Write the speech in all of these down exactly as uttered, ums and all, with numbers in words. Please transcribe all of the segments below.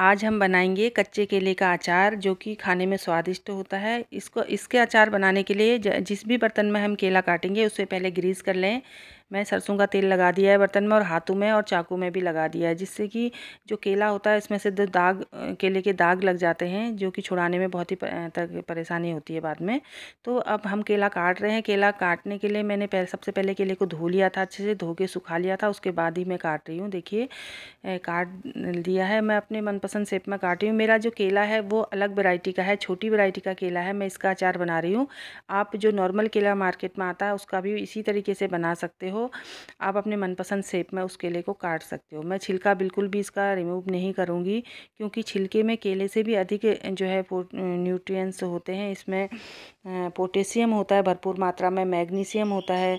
आज हम बनाएंगे कच्चे केले का अचार, जो कि खाने में स्वादिष्ट होता है। इसको इसके अचार बनाने के लिए जिस भी बर्तन में हम केला काटेंगे उसे पहले ग्रीस कर लें। मैं सरसों का तेल लगा दिया है बर्तन में, और हाथों में और चाकू में भी लगा दिया है, जिससे कि जो केला होता है इसमें से दो दाग केले के दाग लग जाते हैं, जो कि छुड़ाने में बहुत ही परेशानी होती है बाद में। तो अब हम केला काट रहे हैं। केला काटने के लिए मैंने पहले सबसे पहले केले को धो लिया था, अच्छे से धो के सुखा लिया था, उसके बाद ही मैं काट रही हूँ। देखिए काट लिया है, मैं अपने मनपसंद शेप में काट रही हूँ। मेरा जो केला है वो अलग वैरायटी का है, छोटी वैरायटी का केला है, मैं इसका अचार बना रही हूँ। आप जो नॉर्मल केला मार्केट में आता है उसका भी इसी तरीके से बना सकते हो। आप अपने मनपसंद शेप में उस केले को काट सकते हो। मैं छिलका बिल्कुल भी इसका रिमूव नहीं करूँगी, क्योंकि छिलके में केले से भी अधिक जो है न्यूट्रिएंट्स होते हैं। इसमें पोटेशियम होता है भरपूर मात्रा में, मैग्नीशियम होता है,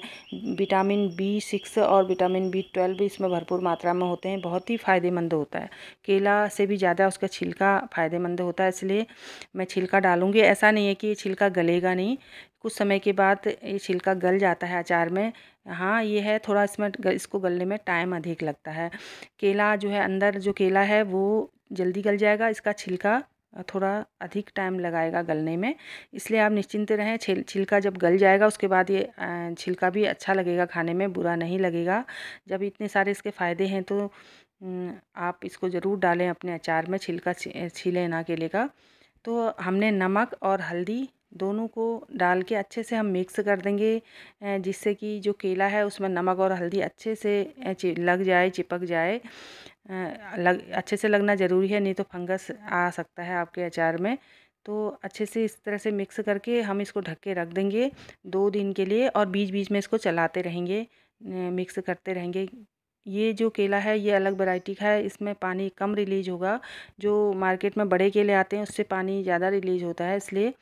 विटामिन बी सिक्स और विटामिन बी ट्वेल्व भी इसमें भरपूर मात्रा में होते हैं। बहुत ही फ़ायदेमंद होता है, केला से भी ज़्यादा उसका छिलका फ़ायदेमंद होता है, इसलिए मैं छिलका डालूँगी। ऐसा नहीं है कि ये छिलका गलेगा नहीं, कुछ समय के बाद ये छिलका गल जाता है अचार में। हाँ, ये है थोड़ा इसमें इसको गलने में टाइम अधिक लगता है। केला जो है अंदर जो केला है वो जल्दी गल जाएगा, इसका छिलका थोड़ा अधिक टाइम लगाएगा गलने में, इसलिए आप निश्चिंत रहें। छिल छिलका जब गल जाएगा उसके बाद ये छिलका भी अच्छा लगेगा खाने में, बुरा नहीं लगेगा। जब इतने सारे इसके फ़ायदे हैं तो आप इसको ज़रूर डालें अपने अचार में, छिलका छिले ना केले का। तो हमने नमक और हल्दी दोनों को डाल के अच्छे से हम मिक्स कर देंगे, जिससे कि जो केला है उसमें नमक और हल्दी अच्छे से लग जाए, चिपक जाए। लग अच्छे से लगना ज़रूरी है, नहीं तो फंगस आ सकता है आपके अचार में। तो अच्छे से इस तरह से मिक्स करके हम इसको ढक के रख देंगे दो दिन के लिए, और बीच बीच में इसको चलाते रहेंगे, मिक्स करते रहेंगे। ये जो केला है ये अलग वैरायटी का है, इसमें पानी कम रिलीज होगा। जो मार्केट में बड़े केले आते हैं उससे पानी ज़्यादा रिलीज होता है, इसलिए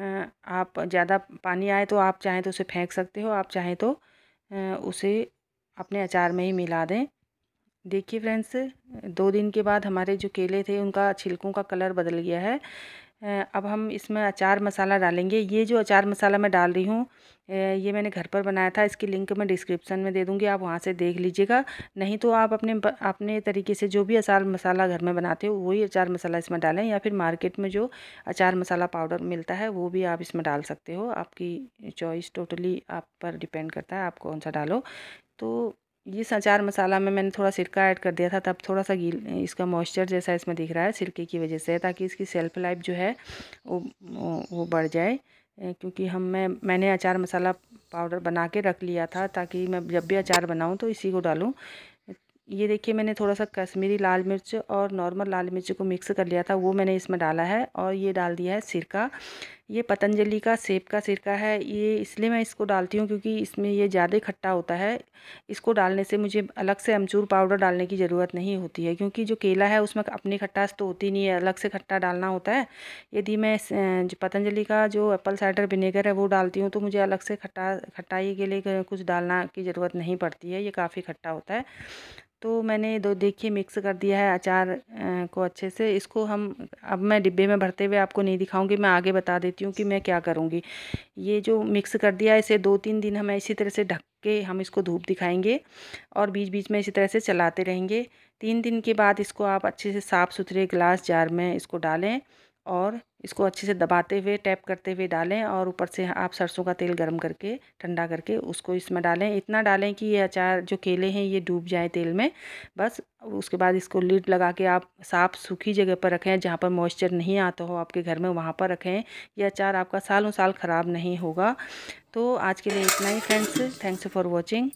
आप ज़्यादा पानी आए तो आप चाहें तो उसे फेंक सकते हो, आप चाहें तो उसे अपने अचार में ही मिला दें। देखिए फ्रेंड्स, दो दिन के बाद हमारे जो केले थे उनका छिलकों का कलर बदल गया है। अब हम इसमें अचार मसाला डालेंगे। ये जो अचार मसाला मैं डाल रही हूँ ये मैंने घर पर बनाया था, इसकी लिंक मैं डिस्क्रिप्शन में दे दूँगी, आप वहाँ से देख लीजिएगा। नहीं तो आप अपने अपने तरीके से जो भी अचार मसाला घर में बनाते हो वही अचार मसाला इसमें डालें, या फिर मार्केट में जो अचार मसाला पाउडर मिलता है वो भी आप इसमें डाल सकते हो। आपकी चॉइस टोटली आप पर डिपेंड करता है, आप कौन सा डालो। तो इस अचार मसाला में मैंने थोड़ा सिरका ऐड कर दिया था, तब थोड़ा सा गील इसका मॉइस्चर जैसा इसमें दिख रहा है सिरके की वजह से, ताकि इसकी सेल्फ लाइफ जो है वो वो बढ़ जाए। क्योंकि हम मैं मैंने अचार मसाला पाउडर बना के रख लिया था, ताकि मैं जब भी अचार बनाऊं तो इसी को डालूं। ये देखिए मैंने थोड़ा सा कश्मीरी लाल मिर्च और नॉर्मल लाल मिर्च को मिक्स कर लिया था, वो मैंने इसमें डाला है, और ये डाल दिया है सिरका। ये पतंजलि का सेब का सिरका है, ये इसलिए मैं इसको डालती हूँ क्योंकि इसमें ये ज़्यादा खट्टा होता है। इसको डालने से मुझे अलग से अमचूर पाउडर डालने की ज़रूरत नहीं होती है, क्योंकि जो केला है उसमें अपनी खट्टास तो होती नहीं है, अलग से खट्टा डालना होता है। यदि मैं पतंजलि का जो एप्पल साइडर विनेगर है वो डालती हूँ तो मुझे अलग से खट्टा खट्टाई के लिए कुछ डालना की ज़रूरत नहीं पड़ती है, ये काफ़ी खट्टा होता है। तो मैंने दो देखिए मिक्स कर दिया है अचार को अच्छे से। इसको हम अब मैं डिब्बे में भरते हुए आपको नहीं दिखाऊंगी, मैं आगे बता देती हूँ कि मैं क्या करूँगी। ये जो मिक्स कर दिया है इसे दो तीन दिन हमें इसी तरह से ढक के हम इसको धूप दिखाएंगे, और बीच बीच में इसी तरह से चलाते रहेंगे। तीन दिन के बाद इसको आप अच्छे से साफ़ सुथरे ग्लास जार में इसको डालें, और इसको अच्छे से दबाते हुए टैप करते हुए डालें, और ऊपर से आप सरसों का तेल गर्म करके ठंडा करके उसको इसमें डालें। इतना डालें कि ये अचार जो केले हैं ये डूब जाए तेल में बस। उसके बाद इसको लिड लगा के आप साफ़ सूखी जगह पर रखें, जहाँ पर मॉइस्चर नहीं आता हो आपके घर में वहाँ पर रखें। ये अचार आपका सालों साल ख़राब नहीं होगा। तो आज के लिए इतना ही फ्रेंड्स, थैंक्स फॉर वॉचिंग।